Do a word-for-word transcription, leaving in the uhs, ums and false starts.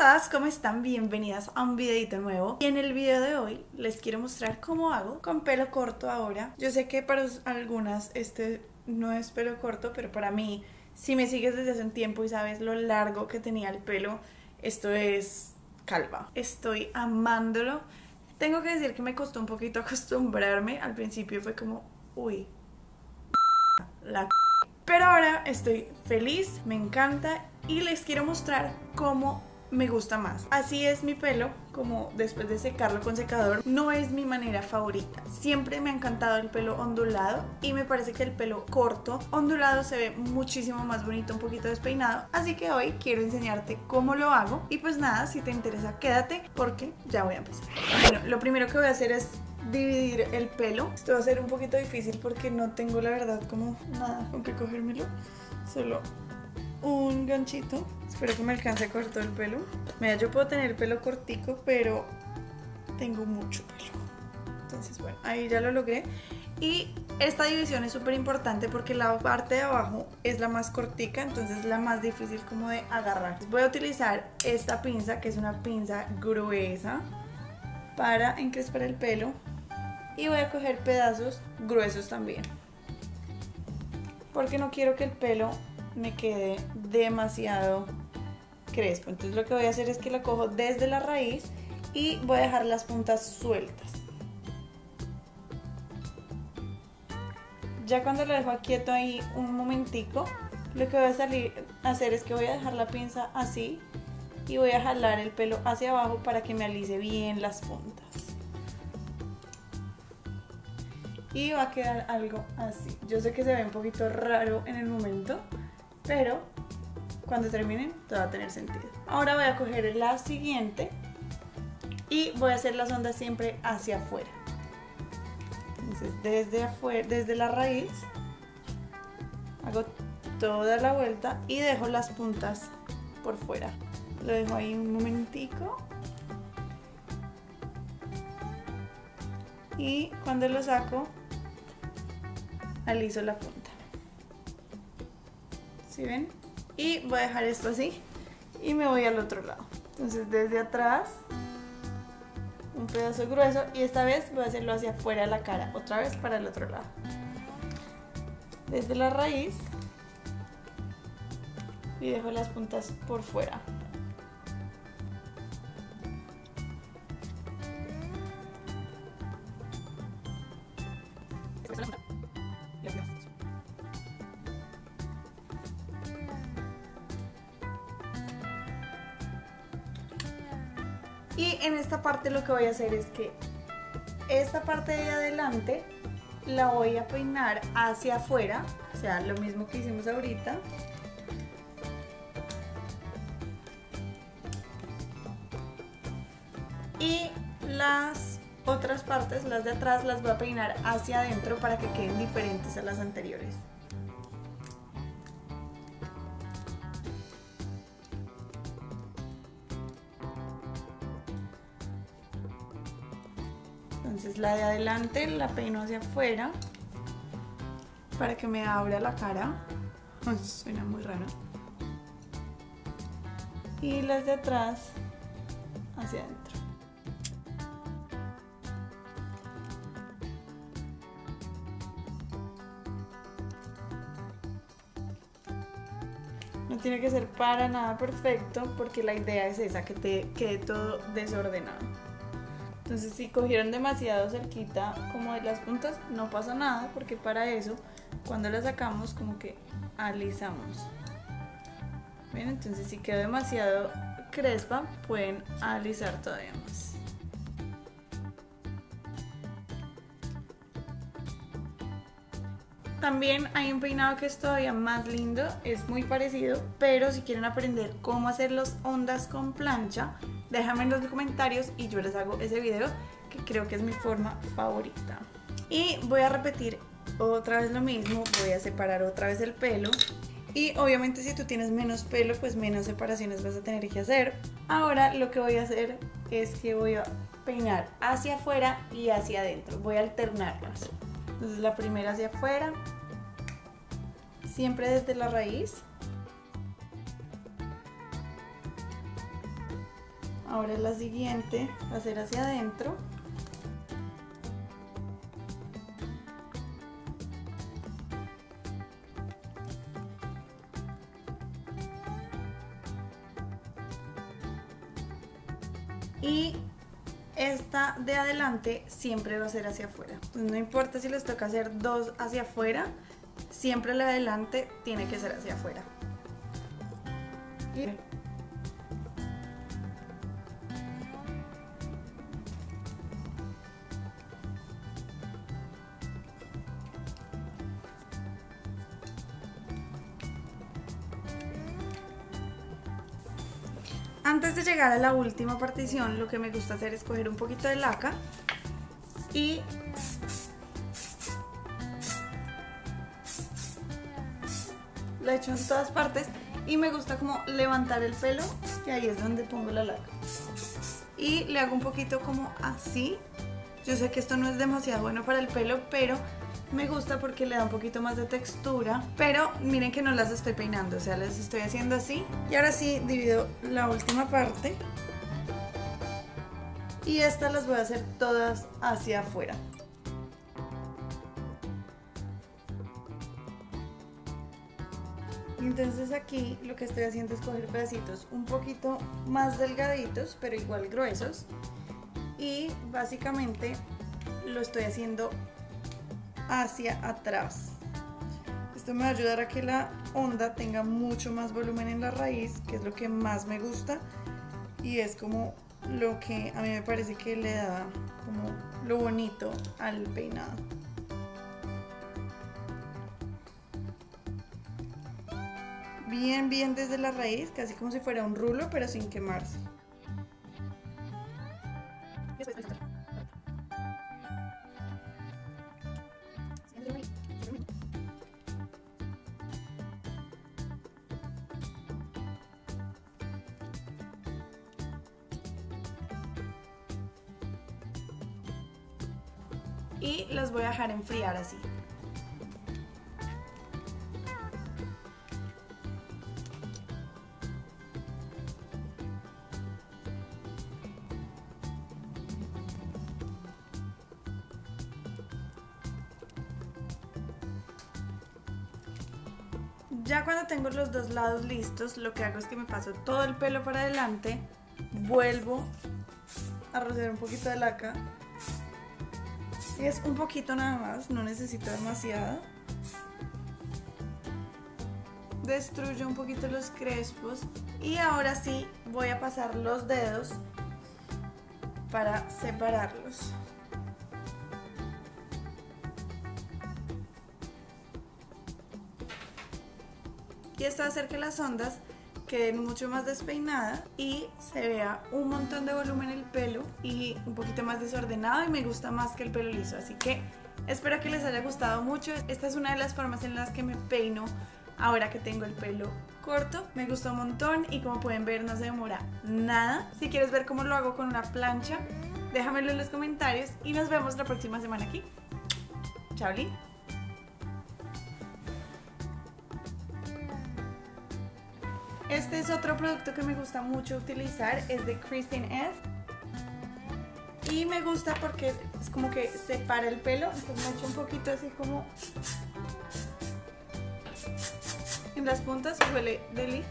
todas, ¿cómo están? Bienvenidas a un videito nuevo. Y en el video de hoy les quiero mostrar cómo hago con pelo corto ahora. Yo sé que para algunas este no es pelo corto, pero para mí, si me sigues desde hace un tiempo y sabes lo largo que tenía el pelo, esto es calva. Estoy amándolo. Tengo que decir que me costó un poquito acostumbrarme. Al principio fue como, uy, la c***. Pero ahora estoy feliz, me encanta y les quiero mostrar cómo me gusta más. Así es mi pelo, como después de secarlo con secador, no es mi manera favorita. Siempre me ha encantado el pelo ondulado y me parece que el pelo corto ondulado se ve muchísimo más bonito, un poquito despeinado. Así que hoy quiero enseñarte cómo lo hago y pues nada, si te interesa quédate porque ya voy a empezar. Bueno, lo primero que voy a hacer es dividir el pelo. Esto va a ser un poquito difícil porque no tengo la verdad como nada con que cogérmelo, solo un ganchito. Espero que me alcance a coger todo el pelo. Mira, yo puedo tener el pelo cortico, pero tengo mucho pelo. Entonces, bueno, ahí ya lo logré. Y esta división es súper importante porque la parte de abajo es la más cortica, entonces la más difícil como de agarrar. Voy a utilizar esta pinza, que es una pinza gruesa, para encrespar el pelo. Y voy a coger pedazos gruesos también, porque no quiero que el pelo me quede demasiado crespo. Entonces lo que voy a hacer es que lo cojo desde la raíz y voy a dejar las puntas sueltas. Ya cuando lo dejo quieto ahí un momentico, lo que voy a salir a hacer es que voy a dejar la pinza así y voy a jalar el pelo hacia abajo para que me alice bien las puntas. Y va a quedar algo así. Yo sé que se ve un poquito raro en el momento, pero cuando terminen todo va a tener sentido. Ahora voy a coger la siguiente y voy a hacer las ondas siempre hacia afuera. Entonces desde afuera, desde la raíz, hago toda la vuelta y dejo las puntas por fuera. Lo dejo ahí un momentico. Y cuando lo saco, aliso la punta. ¿Sí ven? Y voy a dejar esto así y me voy al otro lado. Entonces desde atrás, un pedazo grueso, y esta vez voy a hacerlo hacia afuera de la cara, otra vez para el otro lado. Desde la raíz y dejo las puntas por fuera. Y en esta parte lo que voy a hacer es que esta parte de adelante la voy a peinar hacia afuera, o sea, lo mismo que hicimos ahorita. Y las otras partes, las de atrás, las voy a peinar hacia adentro para que queden diferentes a las anteriores. Entonces la de adelante la peino hacia afuera para que me abra la cara. Ay, suena muy raro. Y las de atrás hacia adentro. No tiene que ser para nada perfecto porque la idea es esa, que te quede todo desordenado. Entonces si cogieron demasiado cerquita como de las puntas, no pasa nada porque para eso cuando la sacamos como que alisamos. Bien, entonces si quedó demasiado crespa pueden alisar todavía más. También hay un peinado que es todavía más lindo, es muy parecido, pero si quieren aprender cómo hacer las ondas con plancha, déjame en los comentarios y yo les hago ese video, que creo que es mi forma favorita. Y voy a repetir otra vez lo mismo, voy a separar otra vez el pelo. Y obviamente si tú tienes menos pelo, pues menos separaciones vas a tener que hacer. Ahora lo que voy a hacer es que voy a peinar hacia afuera y hacia adentro, voy a alternarlas. Entonces la primera hacia afuera, siempre desde la raíz. Ahora la siguiente, hacer hacia adentro. Y esta de adelante siempre va a ser hacia afuera. No importa si les toca hacer dos hacia afuera, siempre la de adelante tiene que ser hacia afuera. Y... Antes de llegar a la última partición, lo que me gusta hacer es coger un poquito de laca y la echo en todas partes, y me gusta como levantar el pelo, que ahí es donde pongo la laca, y le hago un poquito como así. Yo sé que esto no es demasiado bueno para el pelo, pero me gusta porque le da un poquito más de textura, pero miren que no las estoy peinando, o sea, las estoy haciendo así. Y ahora sí divido la última parte y estas las voy a hacer todas hacia afuera. Entonces aquí lo que estoy haciendo es coger pedacitos un poquito más delgaditos, pero igual gruesos, y básicamente lo estoy haciendo hacia atrás. Esto me va a ayudar a que la onda tenga mucho más volumen en la raíz, que es lo que más me gusta, y es como lo que a mí me parece que le da como lo bonito al peinado. Bien, bien desde la raíz, casi como si fuera un rulo, pero sin quemarse. Y las voy a dejar enfriar así. Ya cuando tengo los dos lados listos, lo que hago es que me paso todo el pelo para adelante, vuelvo a rociar un poquito de laca. Es un poquito nada más, no necesito demasiado. Destruyo un poquito los crespos y ahora sí voy a pasar los dedos para separarlos. Y esto va a hacer que las ondas queden mucho más despeinadas y se vea un montón de volumen en el pelo y un poquito más desordenado, y me gusta más que el pelo liso. Así que espero que les haya gustado mucho. Esta es una de las formas en las que me peino ahora que tengo el pelo corto. Me gustó un montón y como pueden ver no se demora nada. Si quieres ver cómo lo hago con una plancha, déjamelo en los comentarios y nos vemos la próxima semana aquí. Chao. Este es otro producto que me gusta mucho utilizar, es de Kristin Ess, y me gusta porque es como que separa el pelo. Entonces me echo un poquito así como en las puntas, huele deli.